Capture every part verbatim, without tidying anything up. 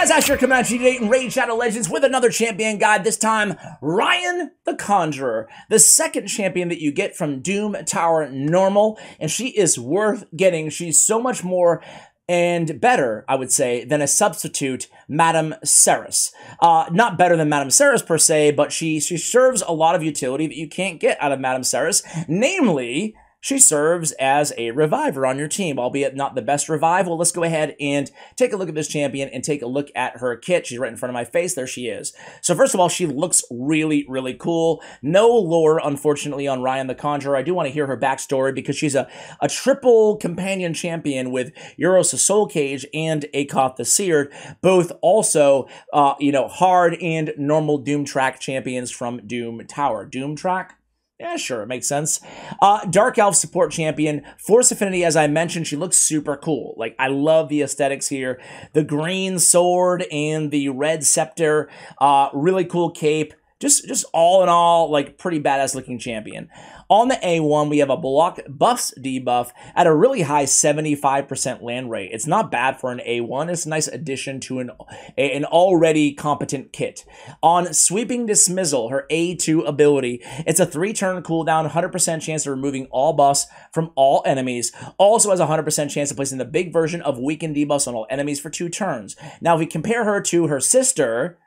guys, Asher coming at you today in Raid Shadow Legends with another champion guide, this time Ryan the Conjurer, the second champion that you get from Doom Tower normal, and she is worth getting. She's so much more and better, I would say, than a substitute, Madame Ceres. Uh, not better than Madame Ceres per se, but she, she serves a lot of utility that you can't get out of Madame Ceres, namely, she serves as a reviver on your team, albeit not the best revive. Well, let's go ahead and take a look at this champion and take a look at her kit. She's right in front of my face. There she is. So first of all, she looks really, really cool. No lore, unfortunately, on Ryan the Conjurer. I do want to hear her backstory because she's a, a triple companion champion with Eurosa Soulcage and Akoth the Seared, both also, uh, you know, hard and normal Doom Track champions from Doom Tower. Doom Track? Yeah, sure, it makes sense. Uh, Dark Elf support champion, Force Affinity, as I mentioned, she looks super cool. Like, I love the aesthetics here. The green sword and the red scepter, uh, really cool cape. Just, just all in all, like, pretty badass looking champion. On the A one, we have a block buffs debuff at a really high seventy-five percent land rate. It's not bad for an A one. It's a nice addition to an, an already competent kit. On Sweeping Dismissal, her A two ability, it's a three turn cooldown, one hundred percent chance of removing all buffs from all enemies. Also has a one hundred percent chance of placing the big version of weakened debuffs on all enemies for two turns. Now, if we compare her to her sister,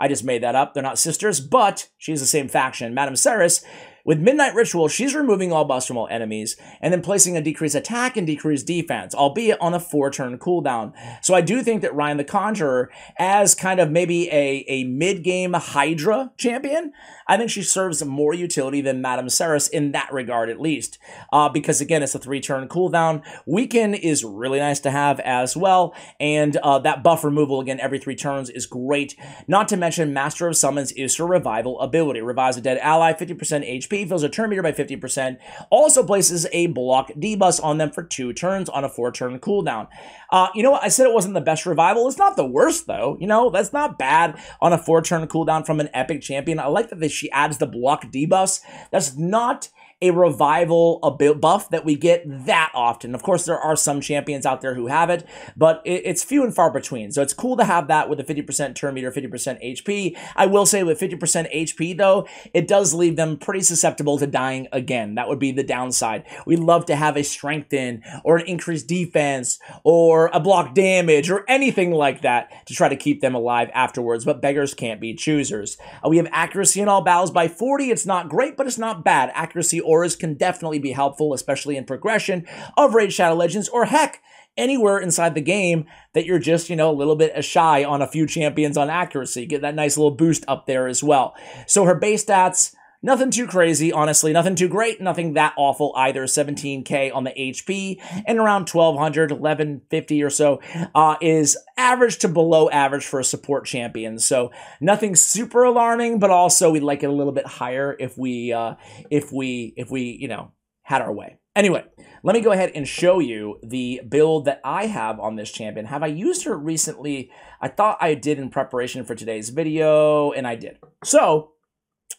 I just made that up. They're not sisters, but she's the same faction. Madame Ceres, with Midnight Ritual, she's removing all buffs from all enemies and then placing a decreased attack and decreased defense, albeit on a four turn cooldown. So I do think that Ryan the Conjurer, as kind of maybe a, a mid-game Hydra champion, I think she serves more utility than Madame Ceres in that regard, at least. Uh, because, again, it's a three turn cooldown. Weaken is really nice to have as well, and uh, that buff removal, again, every three turns is great. Not to mention, Master of Summons is her revival ability. Revives a dead ally, fifty percent H P. Fills a turn meter by fifty percent, also places a block debuff on them for two turns on a four turn cooldown. Uh, you know what? I said it wasn't the best revival. It's not the worst, though. You know, that's not bad on a four turn cooldown from an epic champion. I like that she adds the block debuffs. That's not a revival buff that we get that often. Of course, there are some champions out there who have it, but it's few and far between. So it's cool to have that with a fifty percent turn meter, fifty percent H P. I will say with fifty percent H P, though, it does leave them pretty susceptible to dying again. That would be the downside. We'd love to have a strengthen or an increased defense or a block damage or anything like that to try to keep them alive afterwards, but beggars can't be choosers. Uh, we have accuracy in all battles by forty. It's not great, but it's not bad. Accuracy or auras can definitely be helpful, especially in progression of Raid Shadow Legends, or heck, anywhere inside the game that you're just, you know, a little bit shy on a few champions on accuracy. Get that nice little boost up there as well. So her base stats, nothing too crazy, honestly. Nothing too great, nothing that awful either. seventeen K on the H P, and around twelve hundred, eleven fifty or so uh, is average to below average for a support champion. So nothing super alarming, but also we'd like it a little bit higher if we, uh, if we, if we, you know, had our way. Anyway, let me go ahead and show you the build that I have on this champion. Have I used her recently? I thought I did in preparation for today's video, and I did. So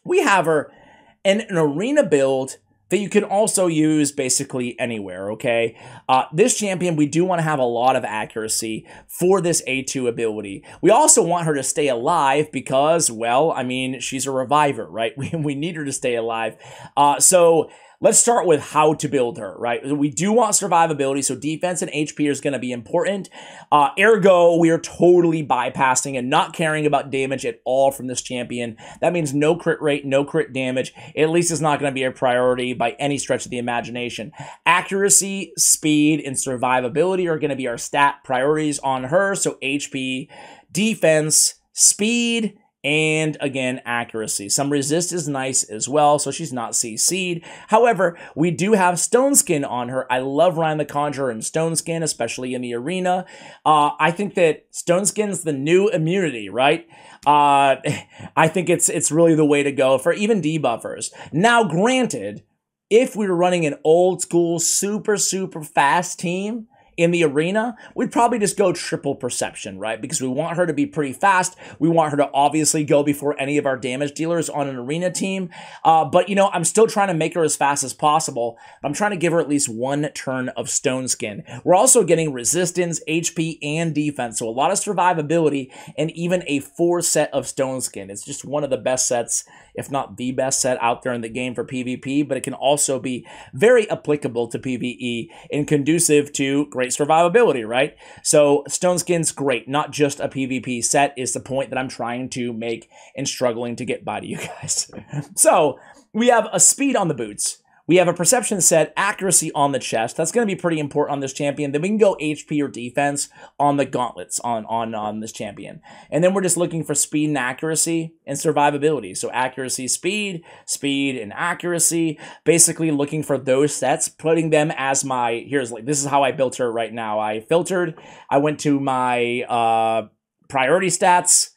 we have her in an arena build that you can also use basically anywhere, okay? Uh, this champion, we do want to have a lot of accuracy for this A two ability. We also want her to stay alive because, well, I mean, she's a reviver, right? We, we need her to stay alive. Uh, so let's start with how to build her, right? We do want survivability, so defense and H P is going to be important. Uh, ergo, we are totally bypassing and not caring about damage at all from this champion. That means no crit rate, no crit damage. At least it's not going to be a priority by any stretch of the imagination. Accuracy, speed, and survivability are going to be our stat priorities on her, so H P, defense, speed, and again, accuracy. Some resist is nice as well, so she's not C C'd. However, we do have Stoneskin on her. I love Ryan the Conjurer and Stoneskin, especially in the arena. Uh, I think that Stoneskin's the new immunity, right? Uh, I think it's it's really the way to go for even debuffers. Now, granted, if we were running an old school, super, super fast team, in the arena, we'd probably just go triple perception, right? Because we want her to be pretty fast. We want her to obviously go before any of our damage dealers on an arena team. Uh, but, you know, I'm still trying to make her as fast as possible. I'm trying to give her at least one turn of Stoneskin. We're also getting resistance, H P, and defense. So a lot of survivability and even a four set of Stoneskin. It's just one of the best sets, if not the best set out there in the game for PvP, but it can also be very applicable to PvE and conducive to great survivability, right? So Stoneskin's great, not just a PvP set is the point that I'm trying to make and struggling to get by to you guys. So we have a speed on the boots. We have a perception set, accuracy on the chest. That's going to be pretty important on this champion. Then we can go H P or defense on the gauntlets on, on, on this champion. And then we're just looking for speed and accuracy and survivability. So accuracy, speed, speed, and accuracy. Basically looking for those sets, putting them as my... Here's like this is how I built her right now. I filtered. I went to my uh, priority stats.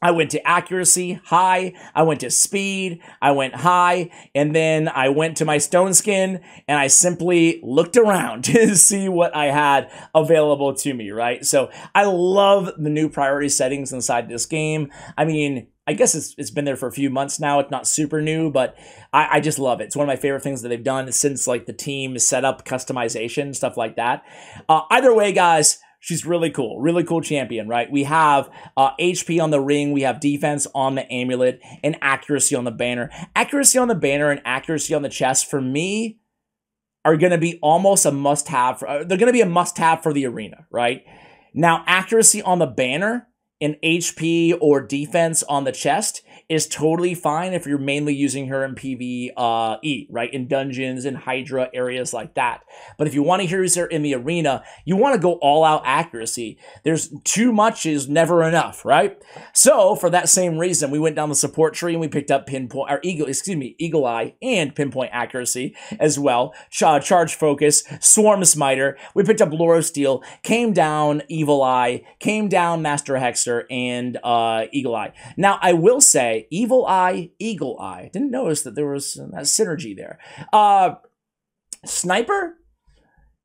I went to accuracy, high, I went to speed, I went high, and then I went to my Stoneskin, and I simply looked around to see what I had available to me, right? So I love the new priority settings inside this game. I mean, I guess it's, it's been there for a few months now. It's not super new, but I, I just love it. It's one of my favorite things that they've done since like the team setup, customization, stuff like that. Uh, either way, guys, she's really cool, really cool champion, right? We have uh, H P on the ring, we have defense on the amulet, and accuracy on the banner. Accuracy on the banner and accuracy on the chest, for me, are going to be almost a must-have. Uh, they're going to be a must-have for the arena, right? Now, accuracy on the banner and H P or defense on the chest is totally fine if you're mainly using her in PvE, right? In dungeons, in Hydra, areas like that. But if you want to use her in the arena, you want to go all-out accuracy. There's too much is never enough, right? So, for that same reason, we went down the support tree and we picked up pinpoint, or eagle, excuse me, Eagle Eye and Pinpoint Accuracy as well. Ch Charge Focus, Swarm Smiter. We picked up Loro Steel, came down Evil Eye, came down Master Hexer, and uh, Eagle Eye. Now, I will say, Evil Eye, Eagle Eye. Didn't notice that there was that synergy there. Uh, Sniper?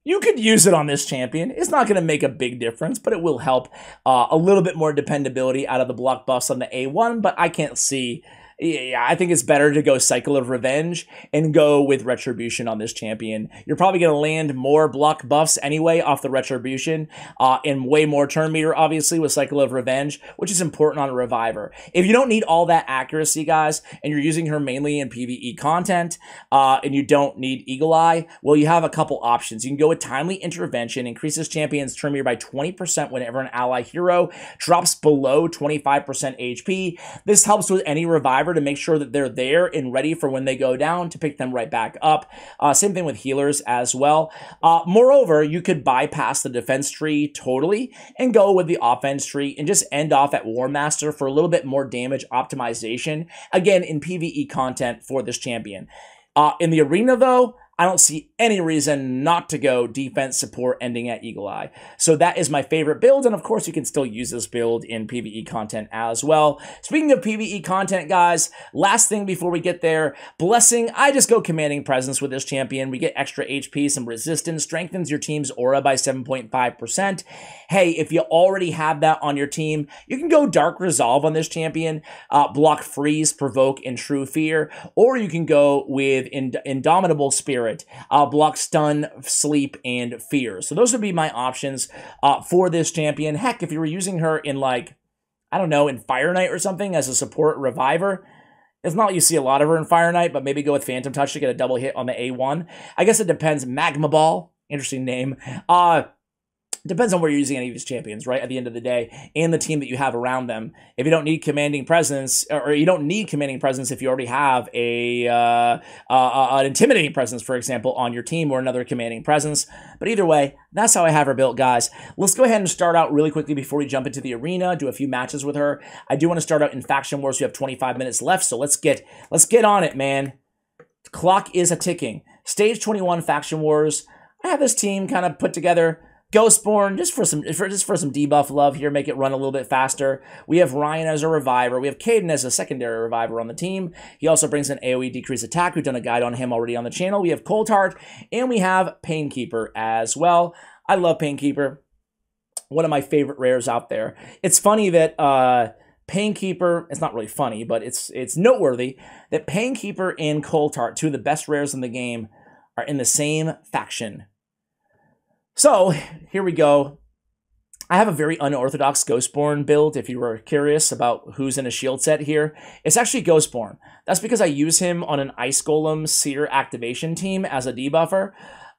You could use it on this champion. It's not going to make a big difference, but it will help uh, a little bit more dependability out of the block buffs on the A one, but I can't see... Yeah, I think it's better to go Cycle of Revenge and go with Retribution on this champion. You're probably going to land more block buffs anyway off the Retribution uh, and way more turn meter, obviously, with Cycle of Revenge, which is important on a Reviver. If you don't need all that accuracy, guys, and you're using her mainly in PvE content uh, and you don't need Eagle Eye, well, you have a couple options. You can go with Timely Intervention, increases champion's turn meter by twenty percent whenever an ally hero drops below twenty-five percent H P. This helps with any Reviver to make sure that they're there and ready for when they go down to pick them right back up. Uh, same thing with healers as well. Uh, moreover, you could bypass the defense tree totally and go with the offense tree and just end off at War Master for a little bit more damage optimization. Again, in PvE content for this champion. Uh, in the arena, though, I don't see any reason not to go defense support ending at Eagle Eye. So that is my favorite build, and of course you can still use this build in PvE content as well. Speaking of PvE content, guys, last thing before we get there, Blessing, I just go Commanding Presence with this champion. We get extra H P, some resistance, strengthens your team's aura by seven point five percent. Hey, if you already have that on your team, you can go Dark Resolve on this champion, uh, block Freeze, Provoke, and True Fear, or you can go with Ind- Indomitable Spirit. Uh, block Stun, Sleep, and Fear. So those would be my options uh, for this champion. Heck, if you were using her in like, I don't know, in Fire Knight or something as a support reviver, it's not you see a lot of her in Fire Knight, but maybe go with Phantom Touch to get a double hit on the A one. I guess it depends. Magma Ball, interesting name. Uh, Depends on where you're using any of these champions, right? At the end of the day, and the team that you have around them. If you don't need Commanding Presence, or you don't need Commanding Presence if you already have a uh, uh, an Intimidating Presence, for example, on your team, or another Commanding Presence. But either way, that's how I have her built, guys. Let's go ahead and start out really quickly before we jump into the arena, do a few matches with her. I do want to start out in Faction Wars. We have twenty-five minutes left, so let's get let's get on it, man. The clock is a-ticking. Stage twenty-one Faction Wars. I have this team kind of put together. Ghostborn, just for some for, just for some debuff love here, make it run a little bit faster. We have Ryan as a reviver. We have Caden as a secondary reviver on the team. He also brings an AoE decrease attack. We've done a guide on him already on the channel. We have Coldheart, and we have Painkeeper as well. I love Painkeeper. One of my favorite rares out there. It's funny that uh, Painkeeper, it's not really funny, but it's it's noteworthy that Painkeeper and Coldheart, two of the best rares in the game, are in the same faction. So, here we go. I have a very unorthodox Ghostborn build, if you were curious about who's in a shield set here. It's actually Ghostborn. That's because I use him on an Ice Golem Seer activation team as a debuffer.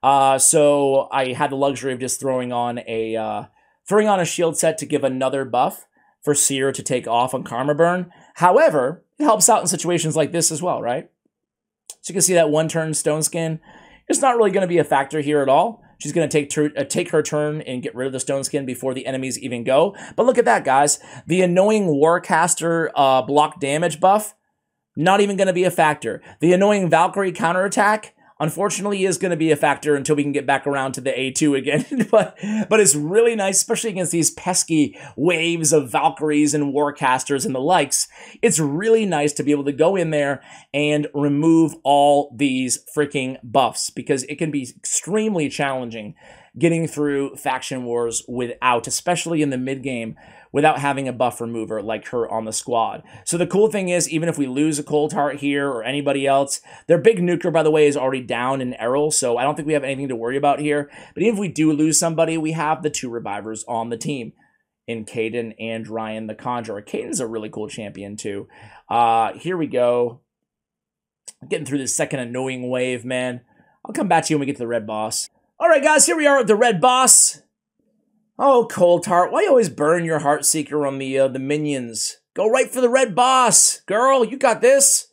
Uh, so, I had the luxury of just throwing on a... Uh, throwing on a shield set to give another buff for Seer to take off on Karma Burn. However, it helps out in situations like this as well, right? So you can see that one turn Stoneskin is not really going to be a factor here at all. She's going to take, uh, take her turn and get rid of the Stoneskin before the enemies even go. But look at that, guys. The annoying Warcaster uh, block damage buff, not even going to be a factor. The annoying Valkyrie counterattack, unfortunately, is going to be a factor until we can get back around to the A two again. but but it's really nice, especially against these pesky waves of Valkyries and Warcasters and the likes. It's really nice to be able to go in there and remove all these freaking buffs, because it can be extremely challenging getting through faction wars without, especially in the mid-game, without having a buff remover like her on the squad. So the cool thing is, even if we lose a Coldheart here or anybody else, their big nuker, by the way, is already down in Errol, so I don't think we have anything to worry about here. But even if we do lose somebody, we have the two revivers on the team in Caden and Ryan the Conjurer. Caden's a really cool champion, too. Uh, here we go. Getting through this second annoying wave, man. I'll come back to you when we get to the red boss. All right, guys, here we are at the red boss. Oh, Coldheart, why you always burn your Heart Seeker on the, uh, the minions? Go right for the red boss. Girl, you got this.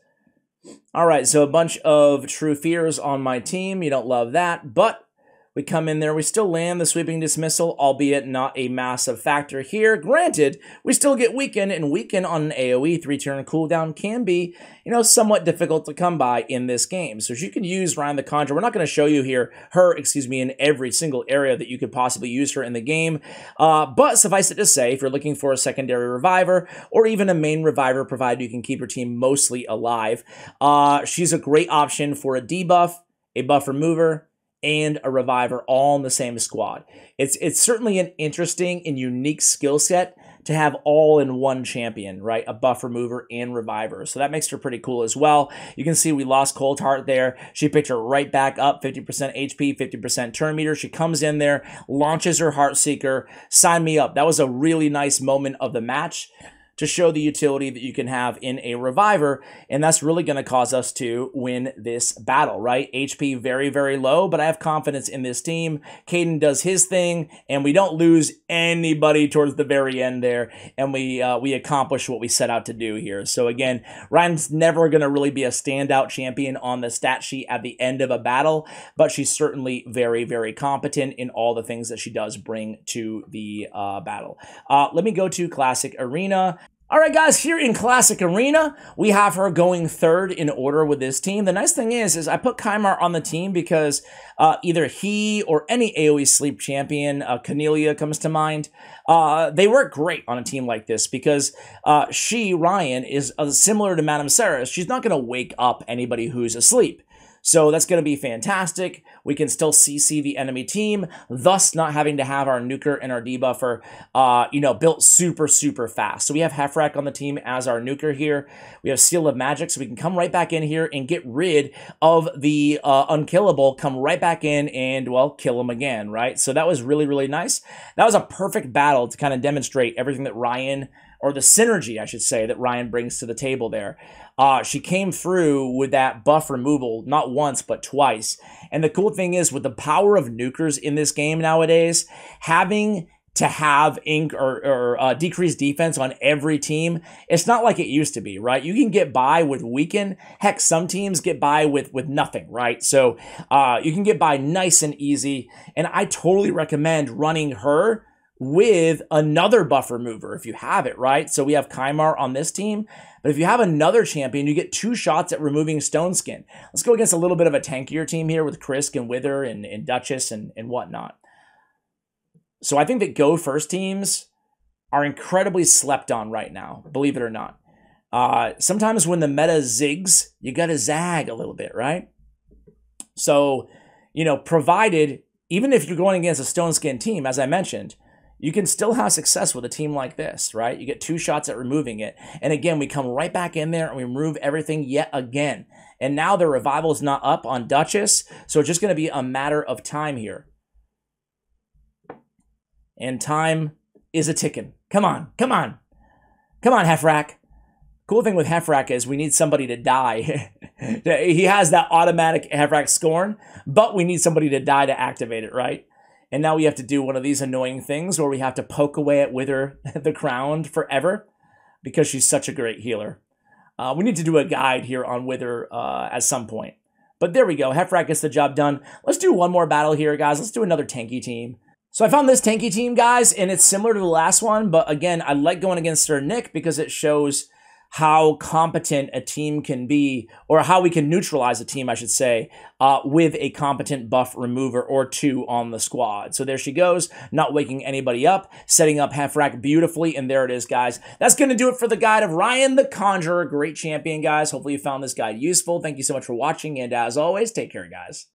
All right, so a bunch of True Fears on my team. You don't love that, but we come in there. We still land the Sweeping Dismissal, albeit not a massive factor here. Granted, we still get Weaken, and Weaken on an AoE three-turn cooldown can be, you know, somewhat difficult to come by in this game. So you can use Ryan the Conjurer. We're not going to show you here, her, excuse me, in every single area that you could possibly use her in the game. Uh, but suffice it to say, if you're looking for a secondary reviver or even a main reviver, provided you can keep your team mostly alive, uh, she's a great option for a debuff, a buff remover, and a reviver all in the same squad. It's it's certainly an interesting and unique skill set to have all in one champion, right? A buff remover and reviver. So that makes her pretty cool as well. You can see we lost Coldheart there. She picked her right back up, fifty percent H P, fifty percent turn meter. She comes in there, launches her Heart Seeker. Sign me up. That was a really nice moment of the match to show the utility that you can have in a reviver, and that's really going to cause us to win this battle, right? H P very, very low, but I have confidence in this team. Caden does his thing, and we don't lose anybody towards the very end there, and we uh, we accomplish what we set out to do here. So again, Ryan's never going to really be a standout champion on the stat sheet at the end of a battle, but she's certainly very, very competent in all the things that she does bring to the uh, battle. Uh, let me go to Classic Arena. All right, guys, here in Classic Arena, we have her going third in order with this team. The nice thing is, is I put Kymar on the team because uh, either he or any AoE sleep champion, uh, Cornelia comes to mind, uh, they work great on a team like this because uh, she, Ryan, is uh, similar to Madame Ceres. She's not going to wake up anybody who's asleep. So that's going to be fantastic. We can still C C the enemy team, thus not having to have our nuker and our debuffer, uh, you know, built super, super fast. So we have Hephraak on the team as our nuker here. We have Seal of Magic, so we can come right back in here and get rid of the uh, unkillable, come right back in and, well, kill him again, right? So that was really, really nice. That was a perfect battle to kind of demonstrate everything that Ryan, or the synergy, I should say, that Ryan brings to the table there. Uh, she came through with that buff removal, not once, but twice. And the cool thing is, with the power of nukers in this game nowadays, having to have ink or, or uh, decreased defense on every team, it's not like it used to be, right? You can get by with Weaken. Heck, some teams get by with, with nothing, right? So uh, you can get by nice and easy. And I totally recommend running her with another buff remover if you have it, right? So we have Kymar on this team, but if you have another champion, you get two shots at removing Stoneskin. Let's go against a little bit of a tankier team here with Krisk and Wither and, and Duchess and, and whatnot. So I think that go first teams are incredibly slept on right now, believe it or not. Uh, sometimes when the meta zigs, you gotta zag a little bit, right? So, you know, provided even if you're going against a Stoneskin team, as I mentioned, you can still have success with a team like this, right? You get two shots at removing it. And again, we come right back in there and we remove everything yet again. And now the revival is not up on Duchess, so it's just going to be a matter of time here. And time is a ticking. Come on, come on. Come on, Hephraak. Cool thing with Hephraak is we need somebody to die. He has that automatic Hephraak Scorn, but we need somebody to die to activate it, right? And now we have to do one of these annoying things where we have to poke away at Wither the Crowned forever because she's such a great healer. Uh, we need to do a guide here on Wither uh, at some point. But there we go. Hephraak gets the job done. Let's do one more battle here, guys. Let's do another tanky team. So I found this tanky team, guys, and it's similar to the last one. But again, I like going against Sir Nick because it shows how competent a team can be, or how we can neutralize a team, I should say, uh, with a competent buff remover or two on the squad. So there she goes, not waking anybody up, setting up Hephraak beautifully, and there it is, guys. That's going to do it for the guide of Ryan the Conjurer. Great champion, guys. Hopefully you found this guide useful. Thank you so much for watching, and as always, take care, guys.